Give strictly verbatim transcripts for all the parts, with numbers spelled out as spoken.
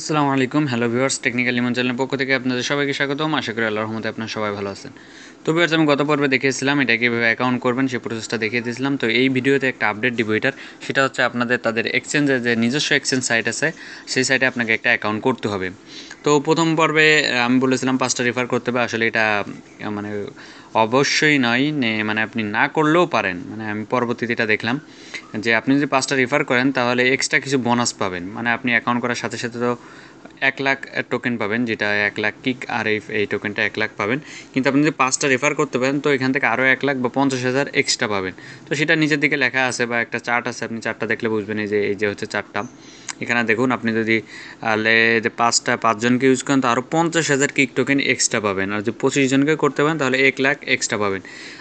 আসসালামু আলাইকুম hello viewers technical lemon channel পক্ষ থেকে আপনাদের সবাইকে স্বাগতম। আশা করি আল্লাহর রহমতে আপনারা সবাই ভালো আছেন। তো ভিউয়ার্স আমি গত পর্বে দেখিয়েছিলাম এটা কিভাবে অ্যাকাউন্ট করবেন সেই প্রসেসটা দেখিয়ে দিয়েছিলাম। তো এই ভিডিওতে একটা আপডেট দিব এটার, সেটা হচ্ছে আপনাদের তাদের এক্সচেঞ্জে যে নিজস্ব এক্সচেঞ্জ সাইট আছে সেই সাইটে আপনাকে একটা অ্যাকাউন্ট করতে হবে। তো প্রথম পর্বে আমি বলেছিলাম পাঁচটা রেফার করতে হবে, আসলে এটা মানে অবশ্যই নয়, মানে আপনি না করলেও পারেন। মানে আমি পরবর্তীতে এটা দেখলাম যে আপনি যদি পাঁচটা রেফার করেন তাহলে এক্সট্রা কিছু বোনাস পাবেন, মানে আপনি অ্যাকাউন্ট করার সাথে সাথে তো এক লাখ টোকেন পাবেন, যেটা এক লাখ কিক আর এই টোকেনটা এক লাখ পাবেন, কিন্তু আপনি যদি পাঁচটা রেফার করতে পারেন তো এখান থেকে আরও এক লাখ বা পঞ্চাশ হাজার এক্সট্রা পাবেন। তো সেটা নিচের দিকে লেখা আছে বা একটা চার্ট আছে, আপনি চার্টটা দেখলে বুঝবেন। এই যে এই যে হচ্ছে চার্টটা, এখানে দেখুন আপনি যদি যে পাঁচটা পাঁচজনকে ইউজ করেন তো আরও পঞ্চাশ হাজার কিক টোকেন এক্সট্রা পাবেন, আর যদি পঁচিশ জনকে করতে পারেন তাহলে এক লাখ এক্সট্রা পাবেন।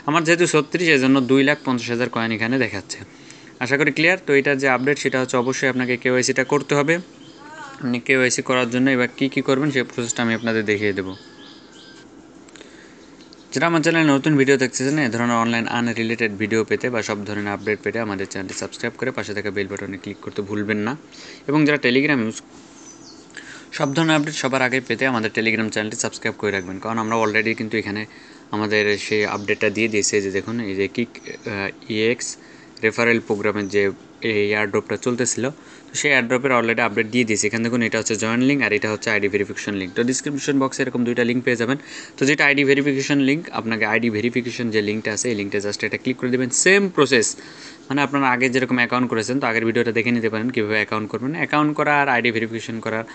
আমার যেহেতু ছত্রিশ, এই জন্য দুই লাখ পঞ্চাশ হাজার কয়েন এখানে দেখাচ্ছে। আশা করি ক্লিয়ার। তো এটার যে আপডেট সেটা হচ্ছে অবশ্যই আপনাকে কেওয়াইসিটা করতে হবে। আপনি কেওয়াইসি করার জন্য এবার কী কী করবেন সেই প্রসেসটা আমি আপনাদের দেখিয়ে দেবো। যারা আমার চ্যানেলে নতুন ভিডিও দেখতেছেন, এ ধরনের অনলাইন আনরিলেটেড ভিডিও পেতে বা সব ধরনের আপডেট পেতে আমাদের চ্যানেলটি সাবস্ক্রাইব করে পাশে থাকা বেল বাটনে ক্লিক করতে ভুলবেন না। এবং যারা টেলিগ্রাম ইউজ, সব ধরনের আপডেট সবার আগে পেতে আমাদের টেলিগ্রাম চ্যানেলটি সাবস্ক্রাইব করে রাখবেন, কারণ আমরা অলরেডি কিন্তু এখানে আমাদের সেই আপডেটটা দিয়ে দিয়েছে। যে দেখুন এই যে কিকএক্স রেফারেল প্রোগ্রামের যে এই এয়ারড্রপটা চলতেছিল, তো সেই এয়ারড্রপের অলরেডি আপডেট দিয়ে দিয়েছি। এখান দেখুন এটা হচ্ছে জয়েন লিঙ্ক আর এটা হচ্ছে আইডি ভেরিফিকেশন লিঙ্ক। তো ডিসক্রিপশন বক্সে এরকম দুইটা লিঙ্ক পেয়ে যাবেন। তো যেটা আইডি ভেরিফিকেশন লিঙ্ক, আপনাকে আইডি ভেরিফিকেশন যে লিঙ্কটা আছে এই লিঙ্কটা জাস্ট এটা ক্লিক করে দেবেন। সেম প্রসেস, মানে আপনারা আগে যেরকম অ্যাকাউন্ট করেছেন, তো আগের ভিডিওটা দেখে নিতে পারেন কীভাবে অ্যাকাউন্ট করবেন। অ্যাকাউন্ট করা আর আইডি ভেরিফিকেশন করার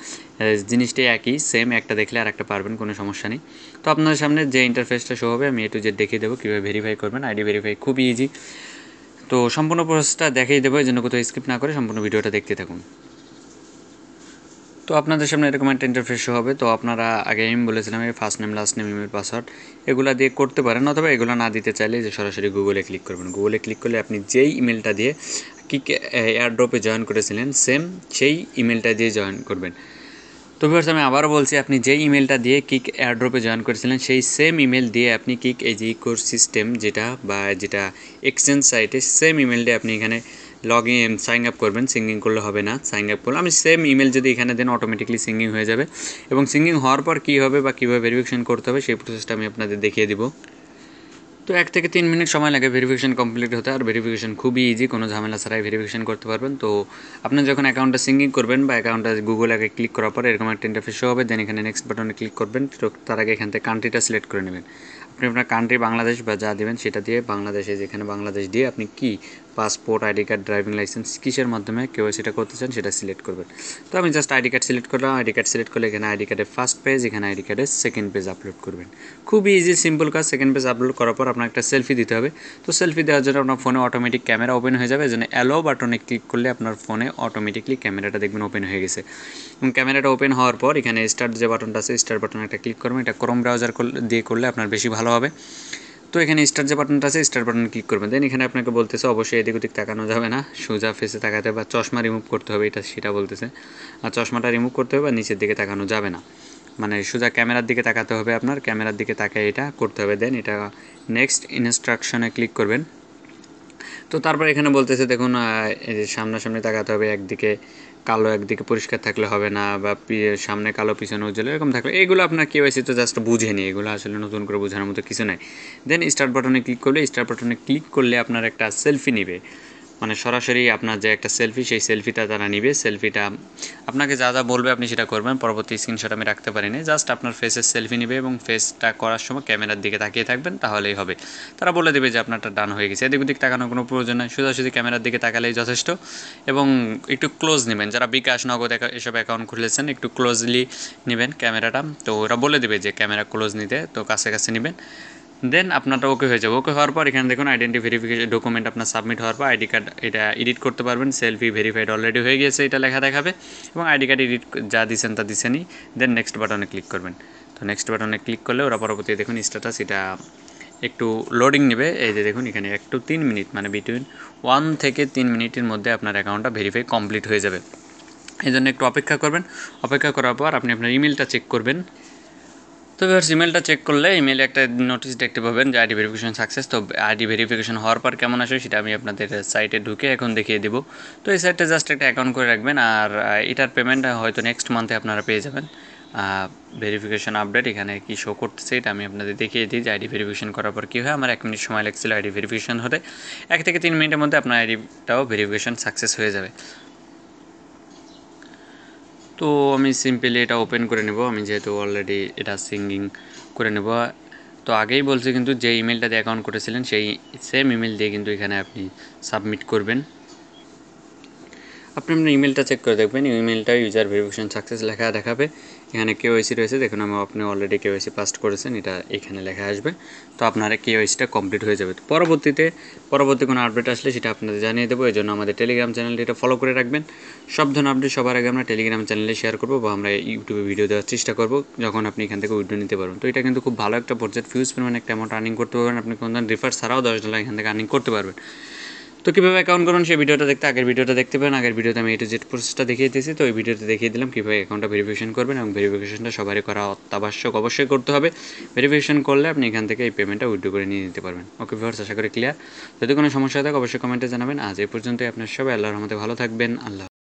জিনিসটাই একই, সেম, একটা দেখলে আর একটা পারবেন, কোনো সমস্যা নেই। তো আপনাদের সামনে যে ইন্টারফেসটা শো হবে আমি এটু যে দেখিয়ে দেবো কীভাবে ভেরিফাই করবেন। আইডি ভেরিফাই খুবই ইজি, তো সম্পূর্ণ প্রসেসটা দেখিয়ে দেবো, এই জন্য কোথাও স্কিপ না করে সম্পূর্ণ ভিডিওটা দেখতে থাকুন। তো আপনাদের সামনে এরকম একটা ইন্টারফেস হবে। তো আপনারা আগে আমি বলেছিলাম এই first name, last name, email, password এগুলো দিয়ে করতে পারেন, অথবা এগুলো না দিতে চাইলে যে সরাসরি গুগলে ক্লিক করবেন। গুগলে ক্লিক করলে আপনি যেই ইমেলটা দিয়ে কিক এয়ারড্রপে জয়েন করেছিলেন সেম সেই ইমেলটা দিয়ে জয়েন করবেন। তো ভিউয়ার্স আমি আবার বলছি, আপনি যেই ইমেলটা দিয়ে কিক এয়ারড্রপে জয়েন করেছিলেন সেই সেম ইমেল দিয়ে আপনি কিক এই যে ইকোর সিস্টেম যেটা বা যেটা এক্সচেঞ্জ সাইটে সেম ইমেল দিয়ে আপনি এখানে লগ ইন সাইন আপ করবেন। সিঙ্গিং করলে হবে না, সাইন আপ করলে আমি সেম ইমেল যদি এখানে দেন অটোমেটিকলি সিঙ্গিং হয়ে যাবে। এবং সিঙ্গিং হওয়ার পর কী হবে বা কীভাবে ভেরিফিকেশন করতে হবে সেই প্রসেসটা আমি আপনাদের দেখিয়ে দেবো। তো এক থেকে তিন মিনিট সময় লাগে ভেরিফিকেশন কমপ্লিট হতে, আর ভেরিফিকেশন খুবই ইজি, কোনো ঝামেলা ছাড়াই ভেরিফিকেশন করতে পারবেন। তো আপনি যখন অ্যাকাউন্টটা সিঙ্গিং করবেন বা অ্যাকাউন্টটা গুগল আগে ক্লিক করার পর এরকম একটা ইন্টারফেস হবে, দেন এখানে নেক্সট বাটনে ক্লিক করবেন। তো তার আগে এখান থেকে কান্ট্রিটা সিলেক্ট করে নেবেন। আপনি আপনার কান্ট্রি বাংলাদেশ বা যা দেবেন সেটা দিয়ে বাংলাদেশে, যেখানে বাংলাদেশ দিয়ে আপনি কি passport, ID card, driving licence কিসের মাধ্যমে কেওয়াইসিটা করতে চান সেটা সিলেক্ট করবেন। তো আমি জাস্ট আইডি কার্ড সিলেক্ট করলাম। আইডি কার্ড সিলেক্ট করলে এখানে আইডি কার্ডের ফার্স্ট পেজ, এখানে আইডি কার্ডের সেকেন্ড পেজ আপলোড করবেন। খুবই ইজি, সিম্পল কাজ। সেকেন্ড পেজ আপলোড করার পর আপনার একটা সেলফি দিতে হবে। তো সেলফি দেওয়ার জন্য আপনার ফোনে অটোমেটিক ক্যামেরা ওপেন হয়ে যাবে, এই জন্য অ্যালো বাটনে ক্লিক করলে আপনার ফোনে অটোমেটিকলি ক্যামেরাটা দেখবেন ওপেন হয়ে গেছে। এবং ক্যামেরাটা ওপেন হওয়ার পর এখানে স্টার্ট যে বাটনটা আছে স্টার্ট বাটনে একটা ক্লিক করবেন। এটা ক্রোম ব্রাউজার দিয়ে করলে আপনার বেশি ভালো হবে। তো এখানে স্টার যে বাটনটা আছে স্টার বাটন ক্লিক করবেন। দেন এখানে আপনাকে বলতেছে অবশ্যই এদিক ওদিক তাকানো যাবে না, সোজা ফেসে তাকাতে বা চশমা রিমুভ করতে হবে, এটা সেটা বলতেছে। আর চশমাটা রিমুভ করতে হবে বা নিচের দিকে তাকানো যাবে না, মানে সোজা ক্যামেরার দিকে তাকাতে হবে, আপনার ক্যামেরার দিকে তাকায় এটা করতে হবে। দেন এটা নেক্সট ইনস্ট্রাকশনে ক্লিক করবেন। তো তারপর এখানে বলতেছে দেখুন সামনাসামনি তাকাতে হবে, একদিকে কালো একদিকে পরিষ্কার থাকলে হবে না, বা সামনে কালো পিছনে উজ্জ্বল এরকম থাকলে। এগুলো আপনার কেওয়াইসি তো জাস্ট বুঝেনি, এগুলো আসলে নতুন করে বোঝানোর মতো কিছু নাই। দেন স্টার্ট বাটনে ক্লিক করলে স্টার্ট বাটনে ক্লিক করলে আপনার একটা সেলফি নেবে, মানে সরাসরি আপনার যে একটা সেলফি সেই সেলফিটা তারা নেবে। সেলফিটা আপনাকে যা যা বলবে আপনি সেটা করবেন। পরবর্তী স্ক্রিনশট আমি রাখতে পারি না, জাস্ট আপনার ফেসের সেলফি নেবে এবং ফেসটা করার সময় ক্যামেরার দিকে তাকিয়ে থাকবেন, তাহলেই হবে। তারা বলে দেবে যে আপনারটা ডান হয়ে গেছে, এদিক ওদিক তাকানোর কোনো প্রয়োজন নেই, সোজাসুজি ক্যামেরার দিকে তাকালেই যথেষ্ট। এবং একটু ক্লোজ নেবেন, যারা বিকাশ, নগদ এসব অ্যাকাউন্ট খুলেছেন একটু ক্লোজলি নেবেন ক্যামেরাটা। তো ওরা বলে দেবে যে ক্যামেরা ক্লোজ নিতে, তো কাছে কাছে নেবেন। দেন আপনারটা ওকে হয়ে যাবে। ওকে হওয়ার পর এখানে দেখুন আইডেন্টি ভেরিফিকেশন ডকুমেন্ট আপনার সাবমিট হওয়ার পর আইডি কার্ড এটা এডিট করতে পারবেন। সেলফি ভেরিফাইড অলরেডি হয়ে গেছে এটা লেখা দেখাবে, এবং আইডি কার্ড এডিট যা দিয়েছেন তা দিচ্ছেনি। দেন নেক্সট বাটনে ক্লিক করবেন। তো নেক্সট বাটনে ক্লিক করলে ওরা পরবর্তী দেখুন স্ট্যাটাস, এটা একটু লোডিং নেবে। এই যে দেখুন এখানে একটু তিন মিনিট, মানে বিটুইন ওয়ান থেকে তিন মিনিটের মধ্যে আপনার অ্যাকাউন্টটা ভেরিফাই কমপ্লিট হয়ে যাবে, এই জন্য একটু অপেক্ষা করবেন। অপেক্ষা করার পর আপনি আপনার ইমেলটা চেক করবেন। তো तो ভিউয়ার্স ইমেলটা চেক করলে ইমেলে একটা নোটিশ দেখতে পাবেন যে আইডি ভেরিফিকেশন সাকসেস। তো আইডি ভেরিফিকেশন হওয়ার পর কেমন আসে সেটা আমি আপনাদের সাইটে ঢুকে এখন দেখিয়ে দেব। তো এই সাইটে জাস্ট একটা অ্যাকাউন্ট করে রাখবেন, আর এটার পেমেন্ট হয়তো নেক্সট মান্থে আপনারা পেয়ে যাবেন। ভেরিফিকেশন আপডেট এখানে কি শো করতেছে এটা আমি আপনাদের দেখিয়ে দিই যে আইডি ভেরিফিকেশন করার পর কী হয়। আমার এক মিনিট সময় লাগছিল আইডি ভেরিফিকেশন হতে, এক থেকে তিন মিনিটের মধ্যে আপনার আইডিটাও ভেরিফিকেশন সাকসেস হয়ে যাবে। তো আমি সিম্পলি এটা ওপেন করে নেব, আমি যেহেতু অলরেডি এটা সিঙ্গিং করে নেব। তো আগেই বলছি কিন্তু যে ইমেলটা দিয়ে অ্যাকাউন্ট করেছিলেন সেই সেম ইমেল দিয়ে কিন্তু এখানে আপনি সাবমিট করবেন। আপনি আপনার ইমেলটা চেক করে দেখবেন, ইমেলটা ইউজার ভেরিফিকেশন সাকসেস লেখা দেখাবে। এখানে কেওয়াইসি রয়েছে, দেখুন আমি আপনি অলরেডি কেওয়াইসি পাস করেছেন এটা এখানে লেখা আসবে। তো আপনার কেওয়াইসিটা কমপ্লিট হয়ে যাবে। পরবর্তীতে পরবর্তী কোনো আপডেট আসলে সেটা আপনাদের জানিয়ে দেবো। এই জন্য আমাদের টেলিগ্রাম চ্যানেলটি এটা ফলো করে রাখবেন। সব ধরনের আপডেট সবার আগে আমরা টেলিগ্রাম চ্যানেলে শেয়ার করবো, বা আমরা ইউটিউবে ভিডিও দেওয়ার চেষ্টা করবো যখন আপনি এখান থেকে উইড্রো নিতে পারবেন। তো এটা কিন্তু খুব ভালো একটা পর্যায়ে ফিউজ পেমেন্ট একটা অ্যামাউন্ট আর্নিং করতে পারবেন। আপনি কোনো ধরনের রেফার ছাড়াও দশ ডলার এখান থেকে আর্নিং করতে পারবেন। তো কীভাবে অ্যাকাউন্ট করুন সেই ভিডিওটা দেখতে আগের ভিডিওটা দেখতে পারেন। আগের ভিডিওতে আমি এটা জেড প্রসেসটা দেখিয়ে দিয়েছি। তো এই ভিডিওতে দেখিয়ে দিলাম কীভাবে অ্যাকাউন্টটা ভেরিফিকেশন করবেন, এবং ভেরিফিকেশনটা সবারই করা অত্যাবশ্যক, অবশ্যই করতে হবে। ভেরিফিকেশন করলে আপনি এখান থেকে এই পেমেন্টটা উইথড্র করে নিয়ে নিতে পারবেন। ওকে ভিউয়ার্স, আশা করি ক্লিয়ার। যদি কোনো সমস্যা থাকে অবশ্যই কমেন্টে জানাবেন। আজ এই পর্যন্তই। আপনার সবাই আল্লাহর রহমতে ভালো থাকবেন। আল্লাহ।